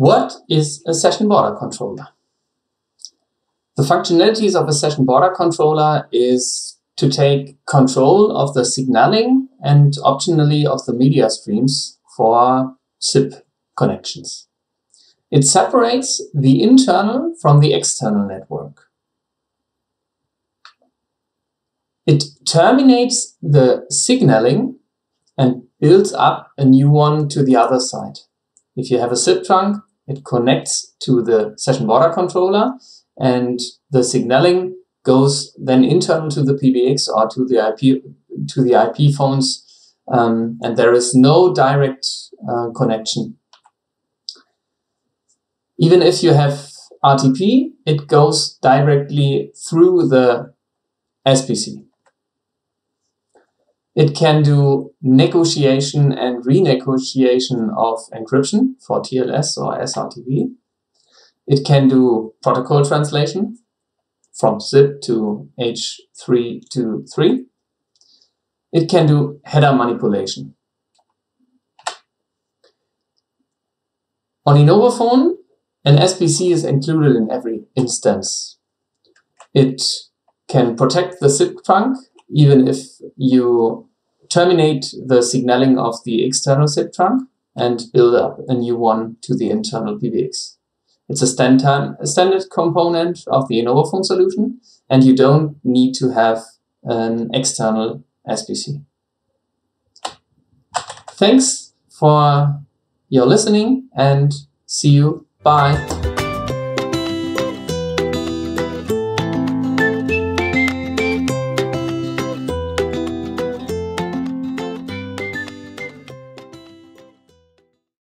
What is a session border controller? The functionalities of a session border controller is to take control of the signaling and optionally of the media streams for SIP connections. It separates the internal from the external network. It terminates the signaling and builds up a new one to the other side. If you have a SIP trunk, it connects to the session border controller and the signaling goes then internal to the PBX or to the IP phones, and there is no direct connection. Even if you have RTP, it goes directly through the SPC. It can do negotiation and renegotiation of encryption for TLS or SRTP. It can do protocol translation from SIP to H323. It can do header manipulation. On innovaphone, an SPC is included in every instance. It can protect the SIP trunk even if you terminate the signaling of the external SIP trunk and build up a new one to the internal PBX. It's a standard component of the innovaphone solution, and you don't need to have an external SPC. Thanks for your listening and see you. Bye.